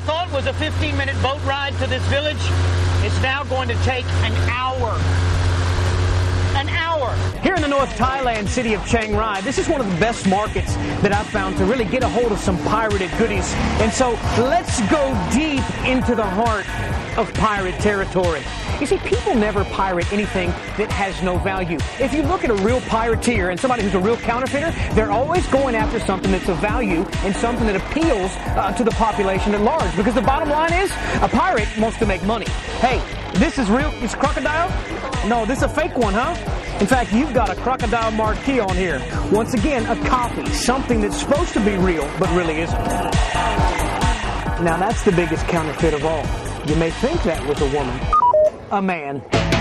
I thought was a 15-minute boat ride to this village, it's now going to take an hour. Here in the North Thailand city of Chiang Rai, this is one of the best markets that I've found to really get a hold of some pirated goodies. And so let's go deep into the heart of pirate territory. You see, people never pirate anything that has no value. If you look at a real pirateer and somebody who's a real counterfeiter, they're always going after something that's of value and something that appeals to the population at large. Because the bottom line is, a pirate wants to make money. Hey, this is real. It's crocodile? No, this is a fake one, huh? In fact, you've got a crocodile marquee on here. Once again, a copy, something that's supposed to be real, but really isn't. Now that's the biggest counterfeit of all. You may think that with a woman, a man.